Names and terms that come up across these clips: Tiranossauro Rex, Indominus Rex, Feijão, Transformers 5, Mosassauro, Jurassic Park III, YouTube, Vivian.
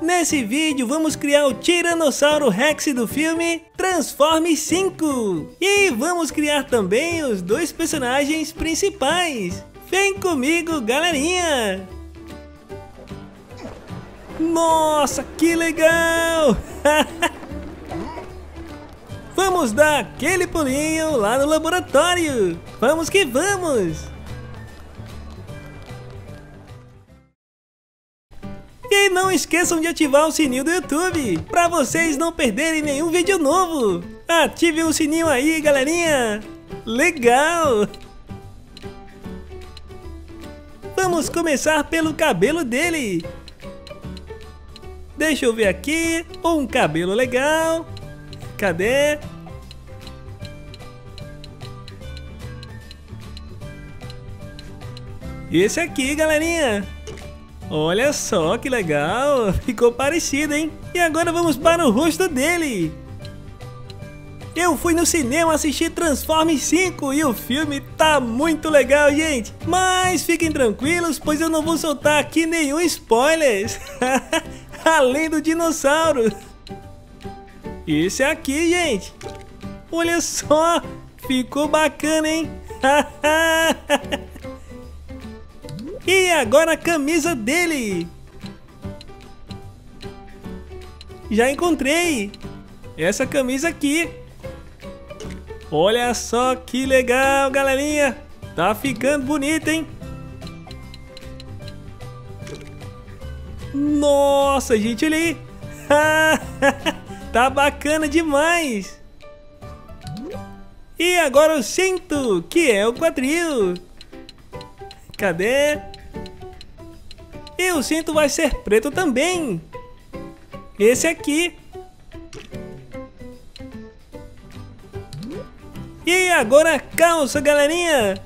Nesse vídeo vamos criar o Tiranossauro Rex do filme Transformers 5. E vamos criar também os dois personagens principais. Vem comigo, galerinha! Nossa, que legal! Vamos dar aquele pulinho lá no laboratório. Vamos que vamos! E não esqueçam de ativar o sininho do YouTube, para vocês não perderem nenhum vídeo novo. Ativem o sininho aí, galerinha. Legal! Vamos começar pelo cabelo dele. Deixa eu ver aqui. Um cabelo legal. Cadê? Esse aqui, galerinha. Olha só que legal, ficou parecido, hein? E agora vamos para o rosto dele. Eu fui no cinema assistir Transformers 5 e o filme tá muito legal, gente. Mas fiquem tranquilos, pois eu não vou soltar aqui nenhum spoiler. Além do dinossauro. Esse aqui, gente. Olha só, ficou bacana, hein? E agora a camisa dele. Já encontrei. Essa camisa aqui. Olha só que legal, galerinha. Tá ficando bonito, hein? Nossa, gente, olha aí. Tá bacana demais. E agora o cinto, que é o quadril. Cadê? E o cinto vai ser preto também. Esse aqui. E agora a calça, galerinha.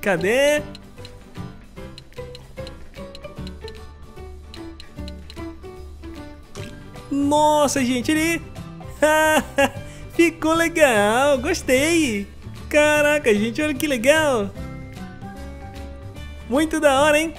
Cadê? Nossa, gente, ele... Ficou legal, gostei. Caraca, gente, olha que legal. Muito da hora, hein?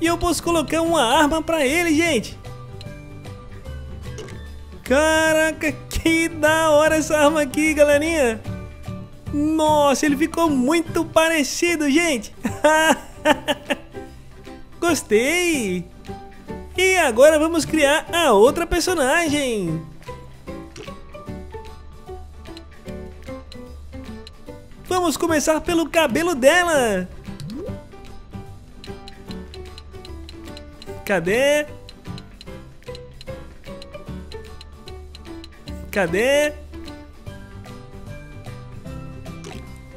E eu posso colocar uma arma pra ele, gente. Caraca, que da hora essa arma aqui, galerinha. Nossa, ele ficou muito parecido, gente. Gostei. E agora vamos criar a outra personagem. Vamos começar pelo cabelo dela. Cadê? Cadê?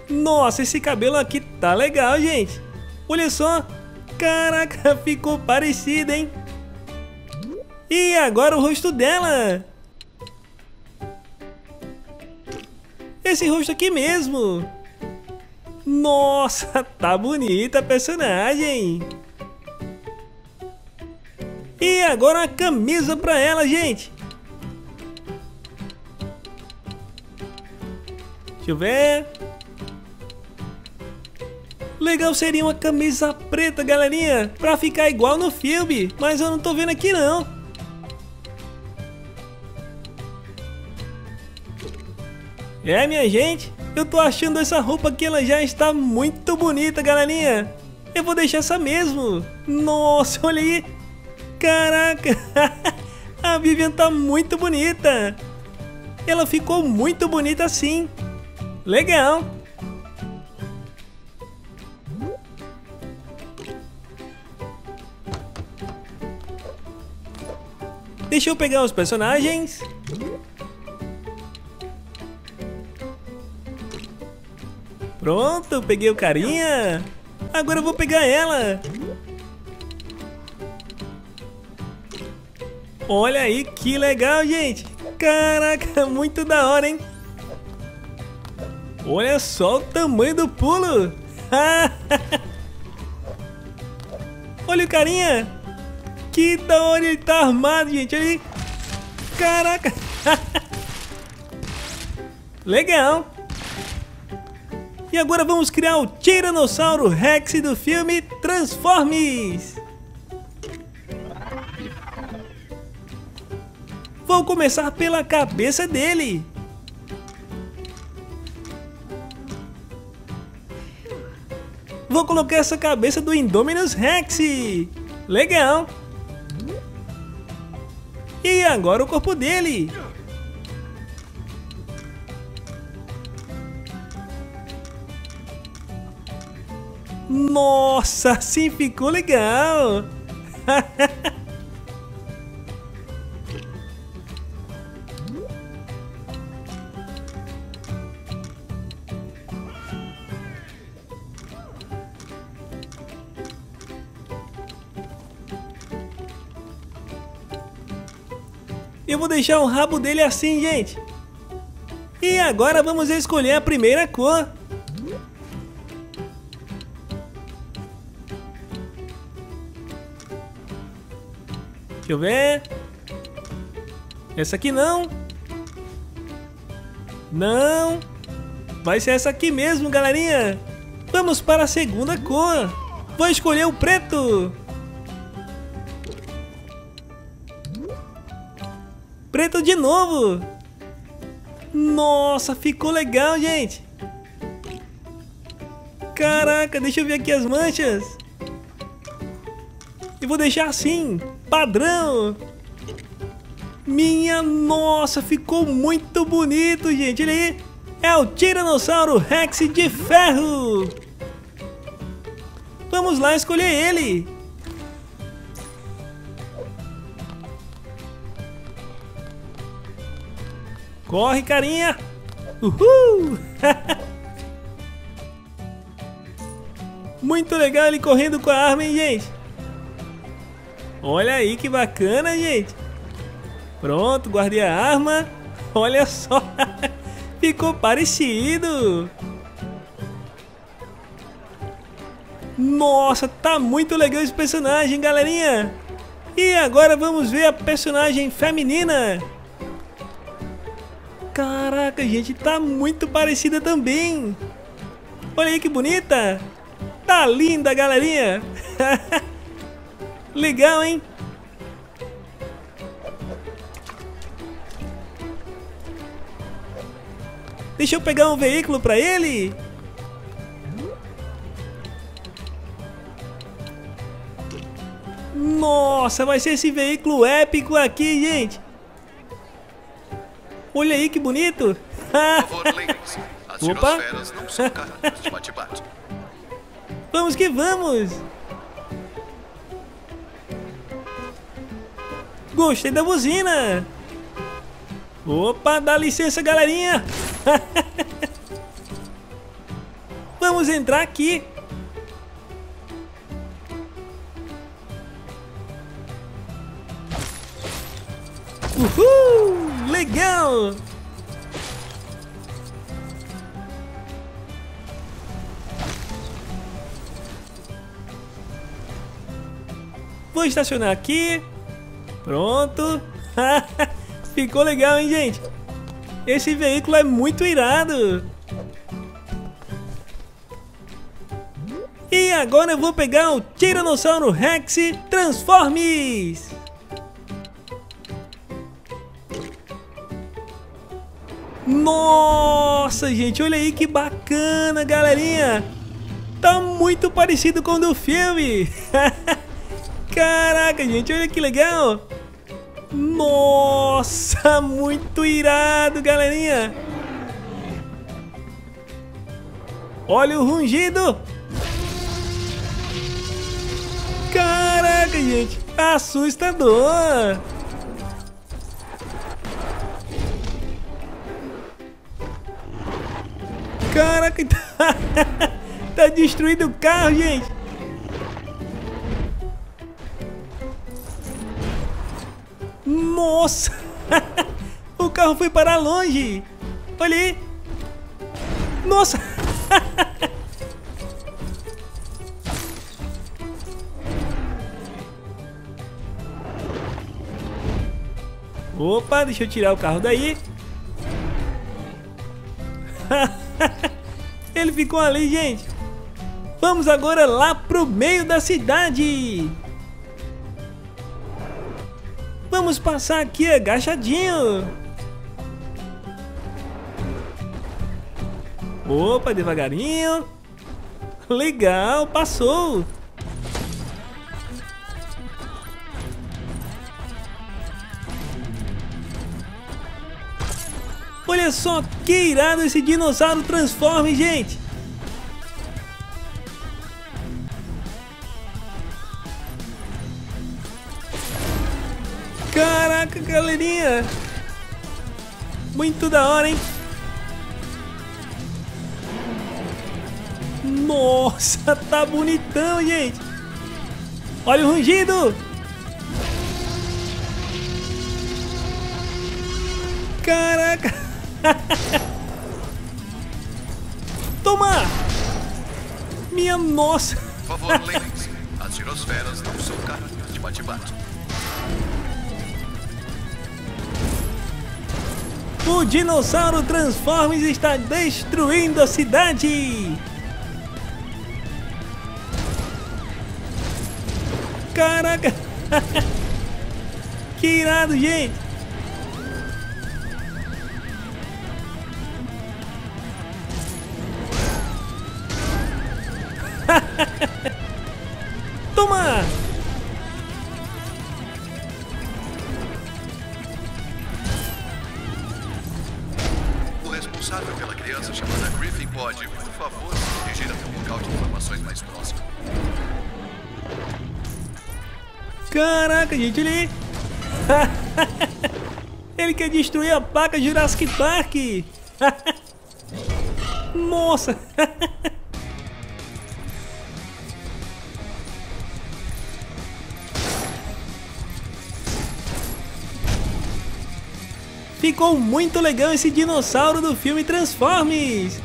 Nossa, esse cabelo aqui tá legal, gente. Olha só. Caraca, ficou parecido, hein? E agora o rosto dela. Esse rosto aqui mesmo. Nossa, tá bonita a personagem. E agora a camisa pra ela, gente. Deixa eu ver. Legal seria uma camisa preta, galerinha, pra ficar igual no filme, mas eu não tô vendo aqui não. É, minha gente, eu tô achando essa roupa que ela já está muito bonita, galerinha. Eu vou deixar essa mesmo. Nossa, olha aí. Caraca, a Vivian tá muito bonita. Ela ficou muito bonita assim. Legal. Deixa eu pegar os personagens. Pronto, peguei o carinha. Agora eu vou pegar ela. Olha aí que legal, gente. Caraca, muito da hora, hein? Olha só o tamanho do pulo. Olha o carinha. Que da hora, ele tá armado, gente. Olha aí. Caraca. Legal. E agora vamos criar o Tiranossauro Rex do filme Transformers. Vou começar pela cabeça dele. Vou colocar essa cabeça do Indominus Rex. Legal. E agora o corpo dele. Nossa, assim ficou legal. Eu vou deixar o rabo dele assim, gente. E agora vamos escolher a primeira cor. Deixa eu ver. Essa aqui não. Não. Vai ser essa aqui mesmo, galerinha. Vamos para a segunda cor. Vou escolher o preto. Preto de novo. Nossa, ficou legal, gente. Caraca, deixa eu ver aqui as manchas. E vou deixar assim, padrão. Minha nossa, ficou muito bonito, gente. Olha aí, é o Tiranossauro Rex de ferro. Vamos lá escolher ele. Corre, carinha! Uhul! Muito legal ele correndo com a arma, hein, gente? Olha aí que bacana, gente! Pronto, guardei a arma. Olha só! Ficou parecido! Nossa, tá muito legal esse personagem, galerinha! E agora vamos ver a personagem feminina! Caraca, gente, tá muito parecida também. Olha aí que bonita. Tá linda, galerinha. Legal, hein? Deixa eu pegar um veículo pra ele. Nossa, vai ser esse veículo épico aqui, gente. Olha aí que bonito! Por favor, as opa! Não são de bate-bate. Vamos que vamos! Gostei da buzina! Opa, dá licença, galerinha! Vamos entrar aqui! Uhul! Legal! Vou estacionar aqui. Pronto. Ficou legal, hein, gente? Esse veículo é muito irado. E agora eu vou pegar o Tiranossauro Rex Transformers. Nossa, gente, olha aí que bacana, galerinha. Tá muito parecido com o do filme. Caraca, gente, olha que legal. Nossa, muito irado, galerinha. Olha o rugido. Caraca, gente, assustador. Caraca, tá destruindo o carro, gente. Nossa, o carro foi parar longe. Olha aí. Nossa. Opa, deixa eu tirar o carro daí. ele ficou ali, gente. Vamos agora lá pro meio da cidade. Vamos passar aqui agachadinho. Opa, devagarinho. Legal, passou. Olha só que irado esse dinossauro Transformers, gente. Caraca, galerinha. Muito da hora, hein? Nossa, tá bonitão, gente. Olha o rugido. Caraca. Toma! Minha nossa! Por favor, lembrem-se, as girosferas não são carrinhos de bate-bate. O dinossauro Transformers está destruindo a cidade! Caraca! Que irado, gente! Toma! O responsável pela criança chamada Griffin pode, por favor, se dirigir até o local de informações mais próximo. Caraca, gente, ele... ele quer destruir a placa Jurassic Park! Nossa! Ficou muito legal esse dinossauro do filme Transformers.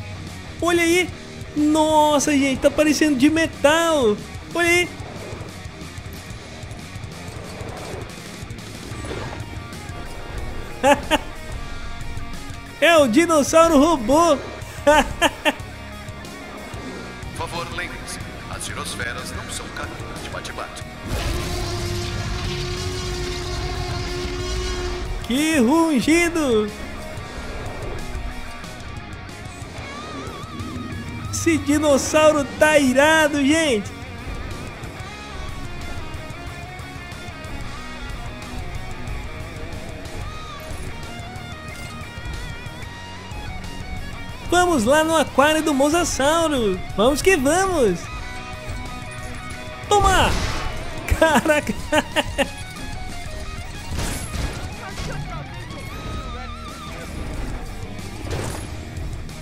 Olha aí. Nossa, gente, tá parecendo de metal. Olha aí. É o dinossauro robô. Por favor, lembrem-se, as girosferas não são carrinhos de bate-bate. Que rugido! Esse dinossauro tá irado, gente! Vamos lá no aquário do Mosassauro! Vamos que vamos! Toma! Caraca!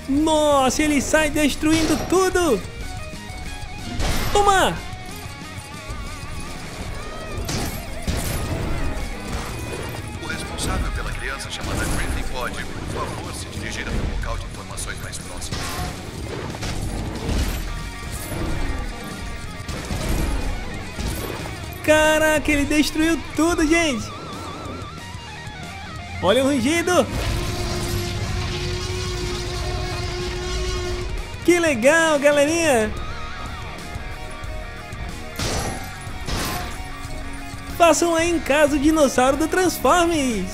Nossa, ele sai destruindo tudo! Toma! O responsável pela criança chamada Griffin pode, por favor, se dirigir ao local de informações mais próximo. Caraca, ele destruiu tudo, gente! Olha o rugido! Que legal, galerinha! Façam aí em casa o dinossauro do Transformers!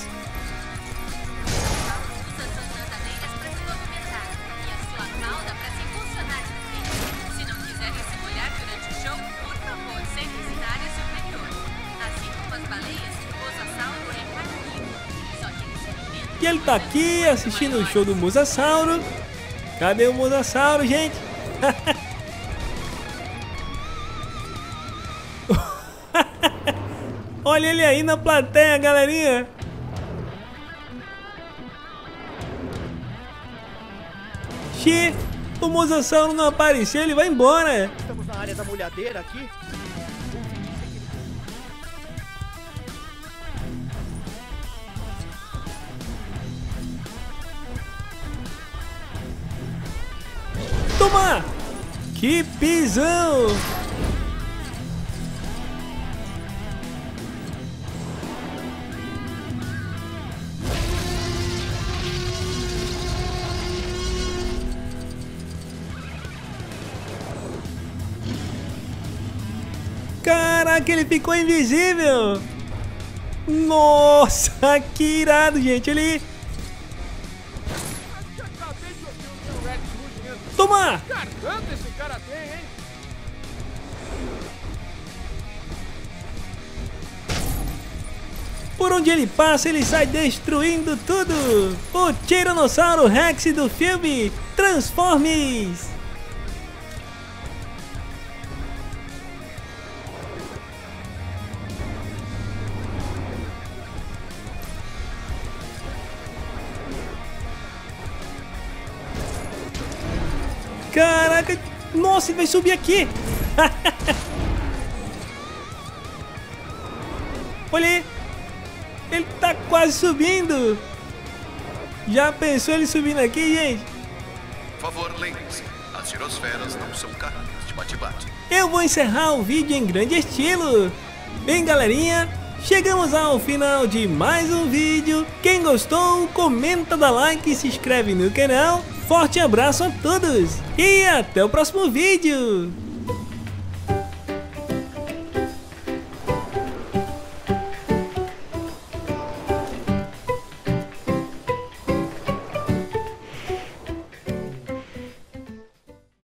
E ele tá aqui assistindo o show do Mosassauro. Cadê o Mosassauro, gente? Olha ele aí na plateia, galerinha. Xê, o Mosassauro não apareceu, ele vai embora. Estamos na área da molhadeira aqui. Toma! Que pisão! Caraca, ele ficou invisível. Nossa, que irado, gente. Ele... Toma! Caramba, esse cara tem, hein? Por onde ele passa, ele sai destruindo tudo. O Tiranossauro Rex do filme Transformers. Caraca, nossa, ele vai subir aqui. Olha aí. Ele tá quase subindo. Já pensou ele subindo aqui, gente? Por favor, lembre-se, as girosferas não são carrinhos de bate-bate. Eu vou encerrar o vídeo em grande estilo. Bem, galerinha, chegamos ao final de mais um vídeo. Quem gostou, comenta, dá like e se inscreve no canal. Forte abraço a todos e até o próximo vídeo!